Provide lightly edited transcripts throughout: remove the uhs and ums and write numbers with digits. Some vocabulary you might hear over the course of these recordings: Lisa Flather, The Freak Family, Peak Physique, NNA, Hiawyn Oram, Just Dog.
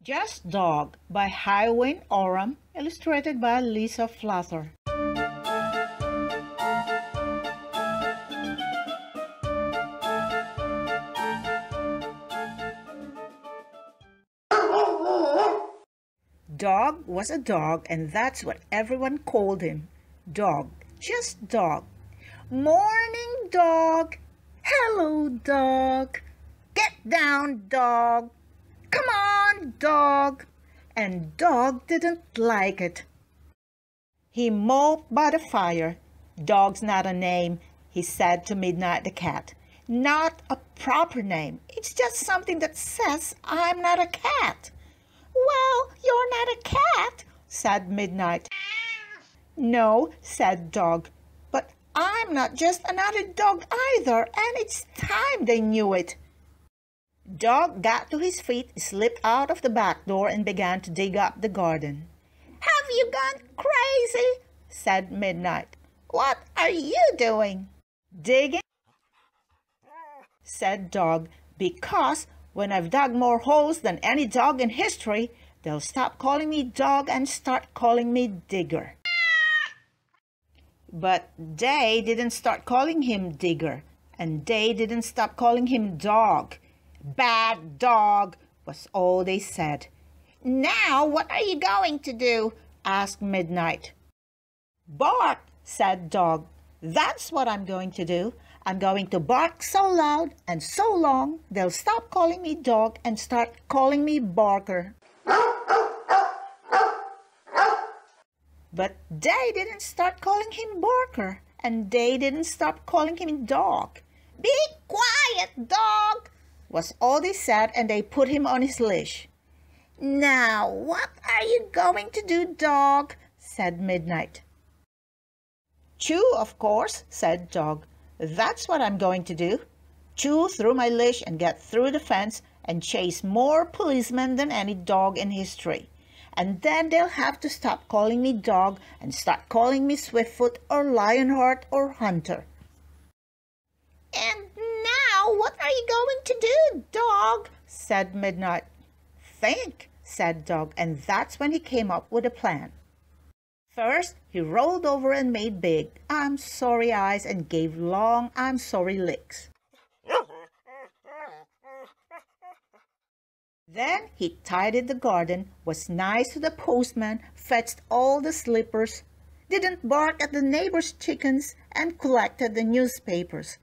Just Dog by Hiawyn Oram, illustrated by Lisa Flather. Dog was a dog, and that's what everyone called him. Dog, just dog. Morning, dog. Hello, dog. Get down, dog. Come on, dog. And dog didn't like it. He moped by the fire. Dog's not a name, he said to Midnight the cat. Not a proper name. It's just something that says I'm not a cat. Well, you're not a cat, said Midnight. No, said Dog, but I'm not just another dog either, and it's time they knew it. Dog got to his feet, slipped out of the back door, and began to dig up the garden. Have you gone crazy? Said Midnight. What are you doing? Digging, said Dog, because when I've dug more holes than any dog in history, they'll stop calling me dog and start calling me digger. But they didn't start calling him digger, and they didn't stop calling him dog. Bad dog, was all they said. Now what are you going to do? Asked Midnight. Bark, said Dog. That's what I'm going to do. I'm going to bark so loud and so long, they'll stop calling me dog and start calling me barker. But they didn't start calling him barker, and they didn't stop calling him dog. Be quiet, dog, was all they said, and they put him on his leash. Now, what are you going to do, dog? Said Midnight. Chew, of course, said Dog. That's what I'm going to do. Chew through my leash and get through the fence and chase more policemen than any dog in history. And then they'll have to stop calling me dog and start calling me Swiftfoot or Lionheart or Hunter. And now, what are you going to do, dog? Said Midnight. Think, said Dog, and that's when he came up with a plan. First, he rolled over and made big, I'm sorry eyes and gave long, I'm sorry licks. Then he tidied the garden, was nice to the postman, fetched all the slippers, didn't bark at the neighbor's chickens, and collected the newspapers.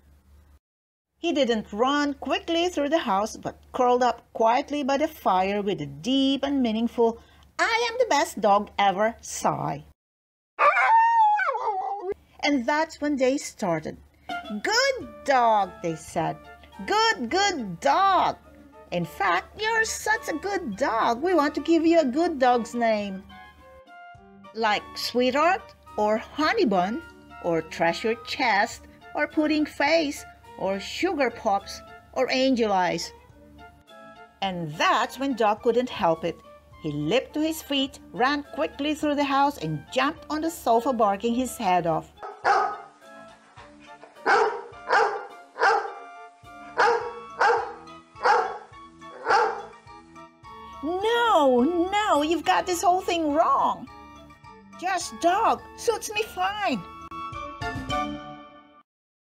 He didn't run quickly through the house, but curled up quietly by the fire with a deep and meaningful, I am the best dog ever, sigh. And that's when they started. Good dog, they said. Good, good dog. In fact, you're such a good dog. We want to give you a good dog's name. Like sweetheart, or honey bun, or treasure chest, or pudding face, or sugar pops, or angel eyes. And that's when Dog couldn't help it. He leaped to his feet, ran quickly through the house, and jumped on the sofa, barking his head off. No, you've got this whole thing wrong. Just Dog suits me fine.